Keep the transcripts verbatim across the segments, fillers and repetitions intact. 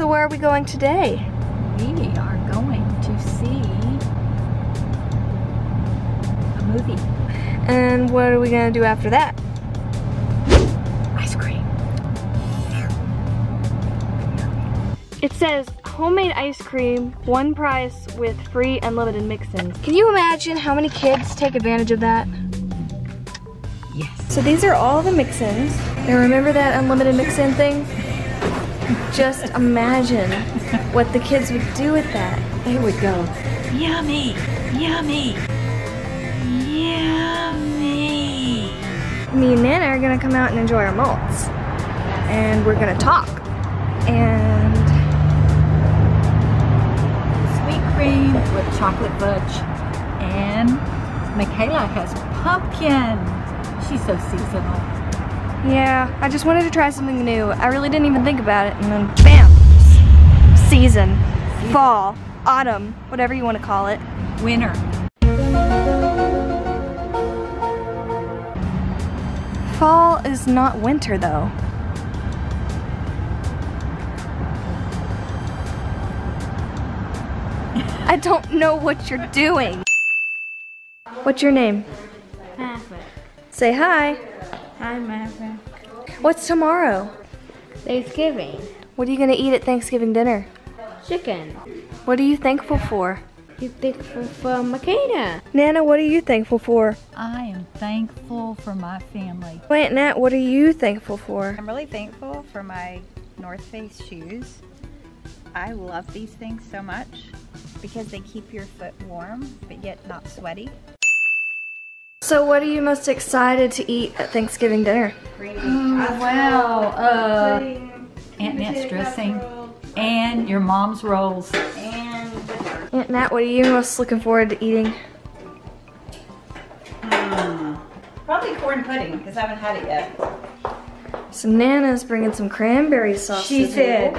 So where are we going today? We are going to see a movie. And what are we gonna do after that? Ice cream. It says homemade ice cream, one price with free unlimited mix-ins. Can you imagine how many kids take advantage of that? Yes. So these are all the mix-ins. Now remember that unlimited mix-in thing? Just imagine what the kids would do with that. They would go, yummy, yummy, yummy. Me and Nana are gonna come out and enjoy our malts. And we're gonna talk. And cream with chocolate fudge, and Mikayla has pumpkin. She's so seasonal. Yeah, I just wanted to try something new. I really didn't even think about it, and then bam, season, season. Fall, autumn, whatever you want to call it. Winter. Fall is not winter though. I don't know what you're doing. What's your name? Maverick. Say hi. Hi, Maverick. What's tomorrow? Thanksgiving. What are you gonna eat at Thanksgiving dinner? Chicken. What are you thankful for? I'm thankful for Makena. Nana, what are you thankful for? I am thankful for my family. Aunt Nat, what are you thankful for? I'm really thankful for my North Face shoes. I love these things so much because they keep your foot warm, but yet not sweaty. So what are you most excited to eat at Thanksgiving dinner? Oh, wow, uh, Aunt Nat's dressing, and your mom's rolls. And Aunt Nat, what are you most looking forward to eating? Um, probably corn pudding, because I haven't had it yet. So Nana's bringing some cranberry sauce. She said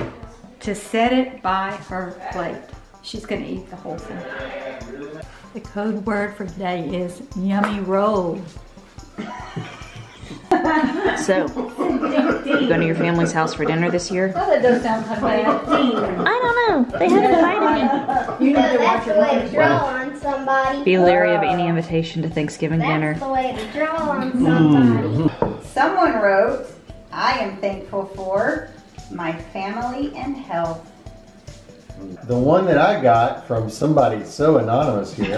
to set it by her plate. She's gonna eat the whole thing. The code word for today is yummy roll. So, you going to your family's house for dinner this year? Well, that does sound funny. I don't know. They haven't invited me. You need to watch your way to draw on somebody. Be leery of any invitation to Thanksgiving dinner. That's the way to draw on somebody. Someone wrote, I am thankful for my family and health. The one that I got from somebody so anonymous here.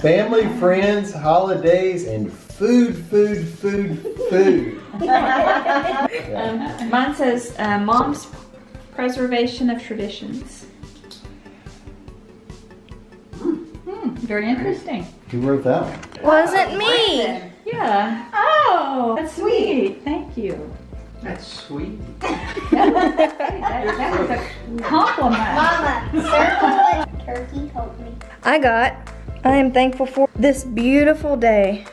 Family, friends, holidays, and food, food, food, food. Yeah. um, mine says, uh, Mom's preservation of traditions. Mm, very interesting. Who wrote that one? Wasn't me! Yeah. Oh, that's sweet. Thank you. That's sweet. That was a compliment. Mama, turkey, help me. I got, I am thankful for this beautiful day.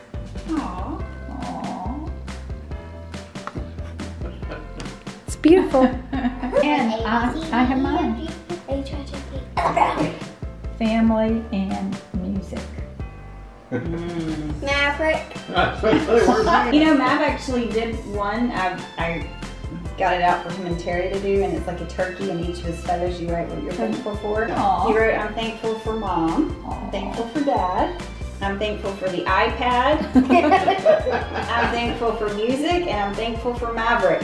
Aww. Aww. It's beautiful. And I, I have mine. Family and music. Mm. Maverick. You know, Mav actually did one. I, I got it out for him and Terry to do, and it's like a turkey, and each of his feathers you write what you're thankful for. Aww. You wrote, I'm thankful for Mom. Aww. I'm thankful for Dad. I'm thankful for the iPad. I'm thankful for music, and I'm thankful for Maverick.